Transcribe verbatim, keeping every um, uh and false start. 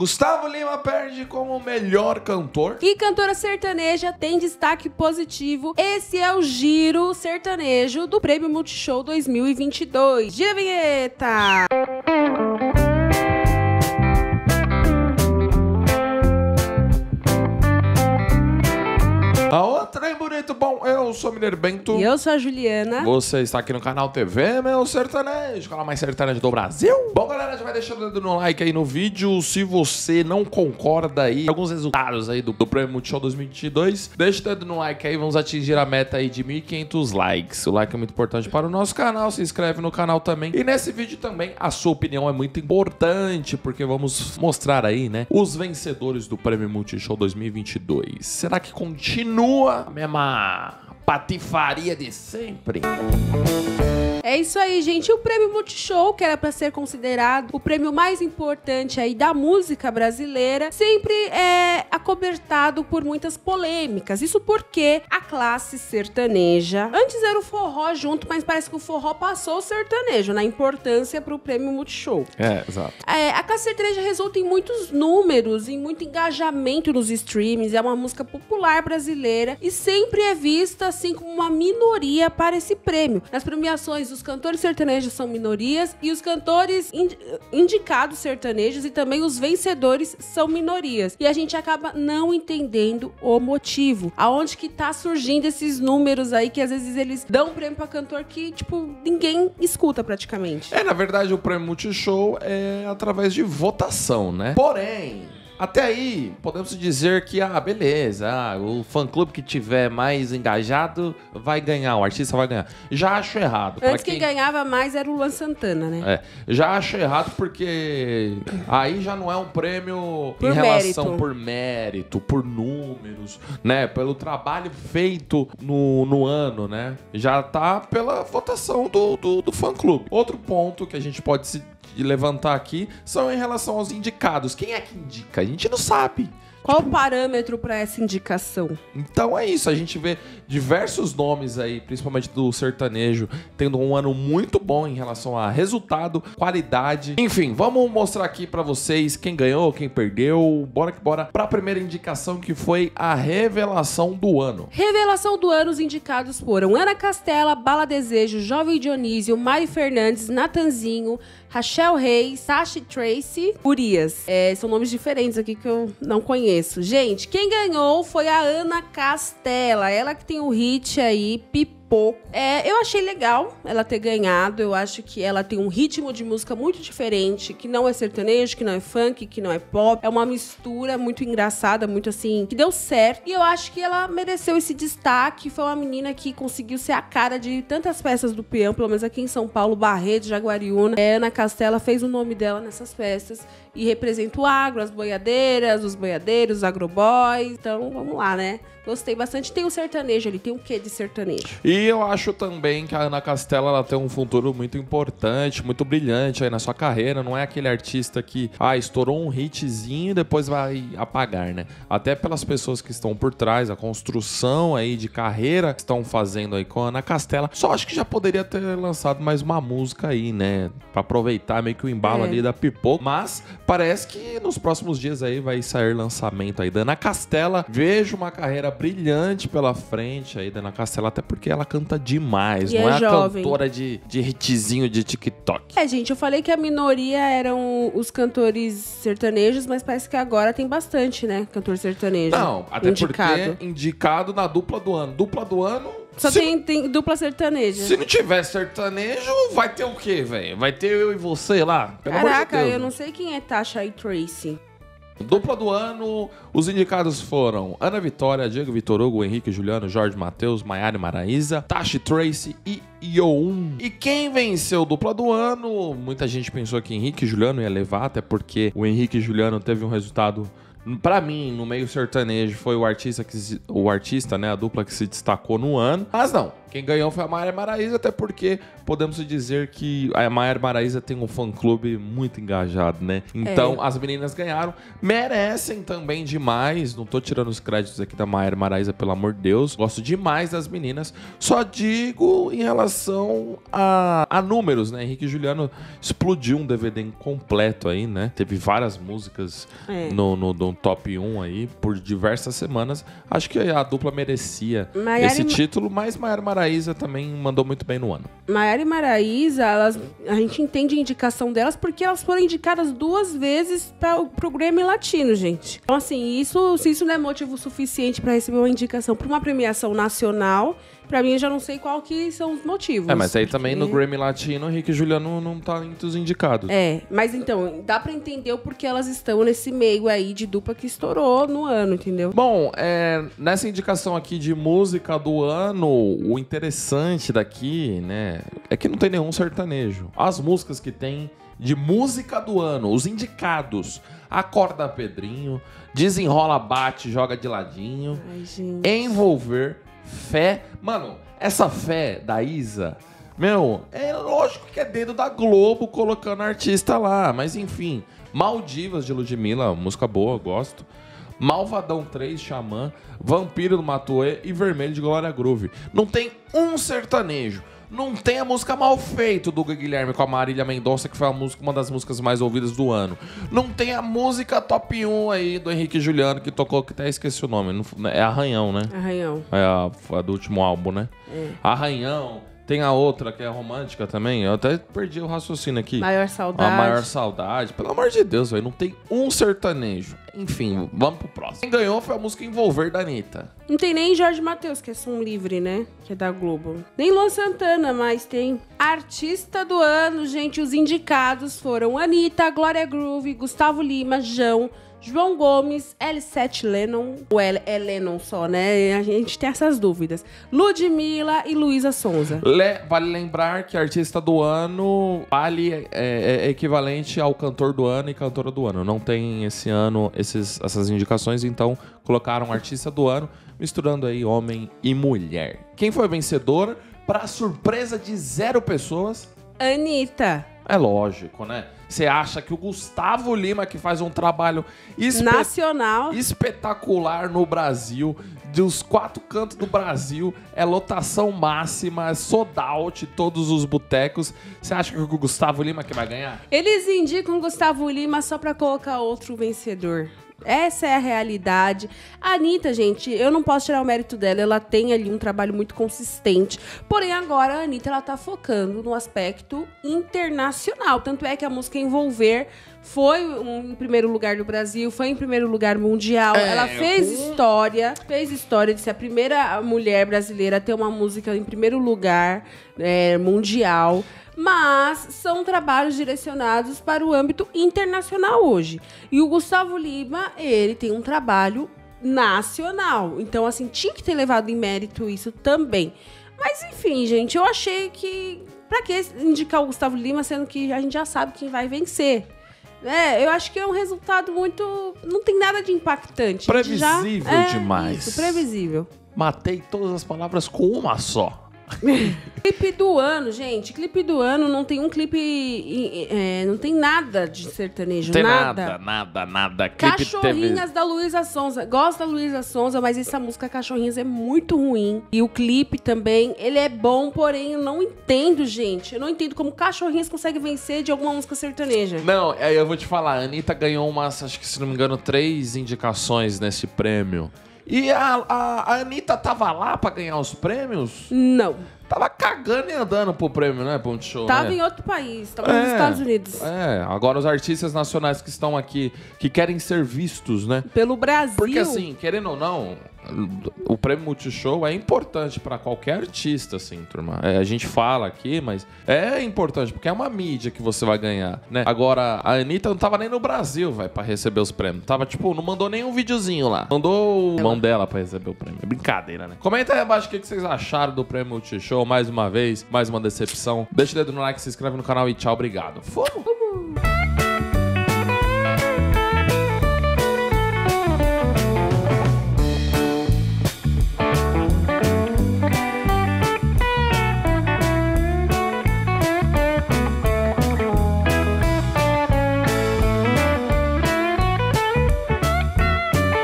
Gusttavo Lima perde como melhor cantor. E cantora sertaneja tem destaque positivo. Esse é o Giro Sertanejo do Prêmio Multishow dois mil e vinte e dois. Gira a vinheta! A outra é Bonito Bom, eu sou o Müller Bento. E eu sou a Juliana. Você está aqui no Canal T V, meu sertanejo, canal mais sertanejo do Brasil. Bom, galera, já vai deixando o dedo no like aí no vídeo. Se você não concorda aí, alguns resultados aí do, do Prêmio Multishow dois mil e vinte e dois, deixa o dedo no like aí, vamos atingir a meta aí de mil e quinhentos likes. O like é muito importante para o nosso canal, se inscreve no canal também. E nesse vídeo também, a sua opinião é muito importante, porque vamos mostrar aí, né, os vencedores do Prêmio Multishow dois mil e vinte e dois. Será que continua a mesma patifaria de sempre? É isso aí, gente. O Prêmio Multishow, que era pra ser considerado o prêmio mais importante aí da música brasileira, sempre é acobertado por muitas polêmicas. Isso porque a classe sertaneja... Antes era o forró junto, mas parece que o forró passou o sertanejo na importância pro Prêmio Multishow. É, exato. É, a classe sertaneja resulta em muitos números, em muito engajamento nos streams. É uma música popular brasileira e sempre é vista assim como uma minoria para esse prêmio. Nas premiações, os cantores sertanejos são minorias e os cantores ind indicados sertanejos e também os vencedores são minorias. E a gente acaba não entendendo o motivo. Aonde que tá surgindo esses números aí que às vezes eles dão prêmio pra cantor que, tipo, ninguém escuta praticamente. É, na verdade, o Prêmio Multishow é através de votação, né? Porém... Até aí, podemos dizer que, ah, beleza, ah, o fã-clube que tiver mais engajado vai ganhar, o artista vai ganhar. Já acho errado. Antes quem... quem ganhava mais era o Luan Santana, né? É, já acho errado porque aí já não é um prêmio por em relação mérito. por mérito, por números, né? Pelo trabalho feito no, no ano, né? Já tá pela votação do, do, do fã-clube. Outro ponto que a gente pode se... de levantar aqui, são em relação aos indicados. Quem é que indica? A gente não sabe. Qual o parâmetro para essa indicação? Então é isso, a gente vê diversos nomes aí, principalmente do sertanejo, tendo um ano muito bom em relação a resultado, qualidade. Enfim, vamos mostrar aqui para vocês quem ganhou, quem perdeu. Bora que bora para a primeira indicação, que foi a revelação do ano. Revelação do ano, os indicados foram Ana Castela, Bala Desejo, Jovem Dionísio, Mari Fernandes, Natanzinho, Rachel Reis, Sashi Tracy, Urias. É, são nomes diferentes aqui que eu não conheço. Gente, quem ganhou foi a Ana Castela, ela que tem o hit aí, Pipi. Pouco. É, eu achei legal ela ter ganhado, eu acho que ela tem um ritmo de música muito diferente, que não é sertanejo, que não é funk, que não é pop, é uma mistura muito engraçada, muito assim, que deu certo, e eu acho que ela mereceu esse destaque, foi uma menina que conseguiu ser a cara de tantas peças do peão, pelo menos aqui em São Paulo, Barreto, Jaguariúna. É, Ana Castela fez o nome dela nessas festas, e representa o agro, as boiadeiras, os boiadeiros, os agroboys, então vamos lá, né? Gostei bastante, tem o sertanejo ali, tem o quê de sertanejo? E E eu acho também que a Ana Castela ela tem um futuro muito importante, muito brilhante aí na sua carreira. Não é aquele artista que, ah, estourou um hitzinho e depois vai apagar, né? Até pelas pessoas que estão por trás, a construção aí de carreira que estão fazendo aí com a Ana Castela. Só acho que já poderia ter lançado mais uma música aí, né? Pra aproveitar meio que o embalo é. ali da pipoca. Mas parece que nos próximos dias aí vai sair lançamento aí da Ana Castela. Vejo uma carreira brilhante pela frente aí da Ana Castela, até porque ela canta demais, e não é, é a jovem. cantora de, de hitzinho de TikTok. É, gente, eu falei que a minoria eram os cantores sertanejos, mas parece que agora tem bastante, né, cantor sertanejo. Não, até indicado. porque indicado na dupla do ano. Dupla do ano... Só se, tem, tem dupla sertaneja. Se não tiver sertanejo, vai ter o quê, velho? Vai ter eu e você lá? Pelo Caraca, amor de Deus, eu não sei quem é Tasha e Tracy. Dupla do ano, os indicados foram Ana Vitória, Diego Vitor Hugo, Henrique Juliano, Jorge Matheus, Maiara e Maraisa, Sashi Tracy e Ioum. E quem venceu dupla do ano? Muita gente pensou que Henrique Juliano ia levar, até porque o Henrique Juliano teve um resultado... Pra mim, no meio sertanejo, foi o artista, que, o artista, né, a dupla que se destacou no ano. Mas não, Quem ganhou foi a Maiara e Maraisa, até porque podemos dizer que a Maiara e Maraisa tem um fã-clube muito engajado, né? Então, é. as meninas ganharam, merecem também demais. Não tô tirando os créditos aqui da Maiara e Maraisa, pelo amor de Deus. Gosto demais das meninas. Só digo em relação a, a números, né? Henrique Juliano explodiu um D V D incompleto aí, né? Teve várias músicas é. no, no, no top um aí por diversas semanas. Acho que a dupla merecia Maiara esse e... título, mas Maiara e Maraisa Maraisa também mandou muito bem no ano. Maiara e Maraisa, elas, a gente entende a indicação delas porque elas foram indicadas duas vezes para o Grammy Latino, gente. Então, assim, isso, se isso não é motivo suficiente para receber uma indicação para uma premiação nacional, pra mim eu já não sei qual que são os motivos. É, mas aí porque... também no Grammy Latino, o Henrique Juliano não tá entre os indicados. É, mas então, dá pra entender o porquê elas estão nesse meio aí de dupla que estourou no ano, entendeu? Bom, é, nessa indicação aqui de música do ano, o interessante daqui, né, é que não tem nenhum sertanejo. As músicas que tem de música do ano, os indicados: Acorda Pedrinho, Desenrola, Bate, Joga de Ladinho, ai, gente, Envolver, Fé. Mano, essa Fé da Isa, meu, é lógico que é dedo da Globo colocando artista lá, mas enfim. Maldivas, de Ludmilla, música boa, gosto. Malvadão três, Xamã, Vampiro, do Matuê, e Vermelho, de Glória Groove. Não tem um sertanejo. Não tem a música Mal Feito, do Guilherme com a Marília Mendonça, que foi a música, uma das músicas mais ouvidas do ano. Não tem a música top um aí do Henrique Juliano, que tocou, que até esqueci o nome. É Arranhão, né? Arranhão. É a, a do último álbum, né? É. Arranhão. Tem a outra, que é romântica também. Eu até perdi o raciocínio aqui. Maior Saudade. A Maior Saudade. Pelo amor de Deus, velho. Não tem um sertanejo. Enfim, vamos pro próximo. Quem ganhou foi a música Envolver, da Anitta. Não tem nem Jorge Matheus, que é som livre, né? Que é da Globo. Nem Luan Santana, mas tem. Artista do ano, gente. Os indicados foram Anitta, Glória Groove, Gusttavo Lima, João... João Gomes, L sete Lennon, ou L, é Lennon só, né? A gente tem essas dúvidas. Ludmilla e Luísa Sonza. Le, vale lembrar que artista do ano vale, é, é equivalente ao cantor do ano e cantora do ano. Não tem esse ano esses, essas indicações, então colocaram artista do ano, misturando aí homem e mulher. Quem foi vencedora? Para surpresa de zero pessoas... Anitta. É lógico, né? Você acha que o Gusttavo Lima, que faz um trabalho espe- nacional espetacular no Brasil, dos quatro cantos do Brasil, é lotação máxima, é sold out, todos os botecos. Você acha que é o Gusttavo Lima que vai ganhar? Eles indicam o Gusttavo Lima só pra colocar outro vencedor. Essa é a realidade. A Anitta, gente, eu não posso tirar o mérito dela. Ela tem ali um trabalho muito consistente. Porém, agora a Anitta, ela tá focando no aspecto internacional. Tanto é que a música Envolver foi um, em primeiro lugar do Brasil, foi em primeiro lugar mundial. É, ela fez eu... história, fez história de ser a primeira mulher brasileira a ter uma música em primeiro lugar é, mundial. Mas são trabalhos direcionados para o âmbito internacional hoje. E o Gusttavo Lima, ele tem um trabalho nacional. Então, assim, tinha que ter levado em mérito isso também. Mas, enfim, gente, eu achei que... Pra que indicar o Gusttavo Lima, sendo que a gente já sabe quem vai vencer? É, eu acho que é um resultado muito... Não tem nada de impactante. Previsível já... é demais. Isso, previsível. Matei todas as palavras com uma só. Clipe do ano, gente. Clipe do ano não tem um clipe. É, não tem nada de sertanejo. Tem nada, nada, nada. nada. Cachorrinhas da Luísa Sonza. Gosto da Luísa Sonza, mas essa música Cachorrinhas é muito ruim. E o clipe também, ele é bom, porém eu não entendo, gente. Eu não entendo como Cachorrinhas consegue vencer de alguma música sertaneja. Não, aí eu vou te falar. A Anitta ganhou umas, acho que se não me engano, três indicações nesse prêmio. E a, a, a Anitta tava lá pra ganhar os prêmios? Não. Tava cagando e andando pro prêmio, né? Pro Multishow, tava né? em outro país, tava é, nos Estados Unidos. É, agora os artistas nacionais que estão aqui, que querem ser vistos, né? Pelo Brasil. Porque assim, querendo ou não, o Prêmio Multishow é importante pra qualquer artista, assim, turma. É, a gente fala aqui, mas é importante, porque é uma mídia que você vai ganhar, né? Agora, a Anitta não tava nem no Brasil, vai, pra receber os prêmios. Tava, tipo, não mandou nenhum videozinho lá. Mandou o mão dela pra receber o prêmio. É brincadeira, né? Comenta aí abaixo o que vocês acharam do Prêmio Multishow, mais uma vez, mais uma decepção. Deixa o dedo no like, se inscreve no canal e tchau, obrigado. Fomos!